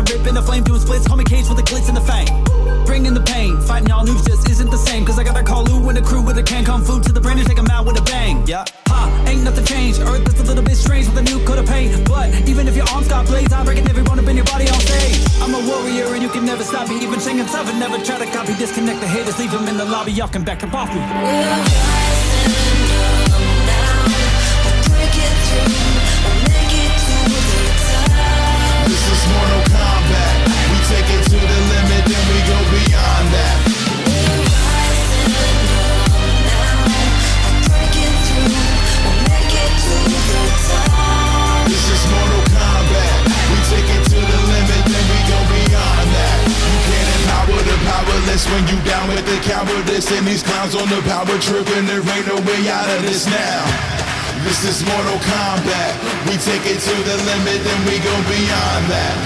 mind ripping the flame, doing splits, call me Cage with the glitz and the fang. Bringing the pain, fighting y'all noobs just isn't the same, cause I got that call Lou and a crew with a can. Kung Fu to the brain and take 'em out with a bang. Yeah, ha, ain't nothing changed. Earth is a little bit strange with a new coat of paint, but even if your arms got blades, I'm breaking everyone up in your body on stage. I'm a warrior and you can never stop me, even Shang himself and never try to copy. Disconnect the haters, leave him in the lobby, y'all can back up off me. This is Mortal Kombat. We take it to the limit, then we go beyond that. This is Mortal Kombat. We take it to the limit, then we go beyond that. You can't empower the powerless when you down with the cowardice. And these clowns on the power trip, and there ain't no way out of this now. This is Mortal Kombat. We take it to the limit, then we go beyond that.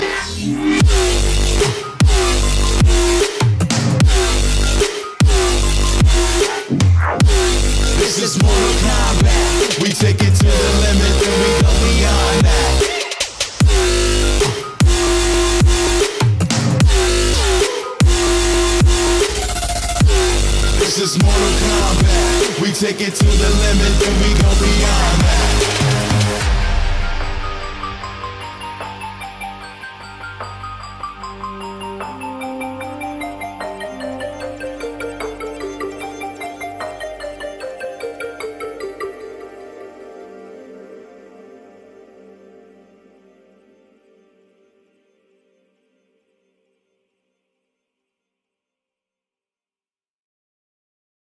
This is Mortal Kombat. We take it to the limit, then we go beyond that.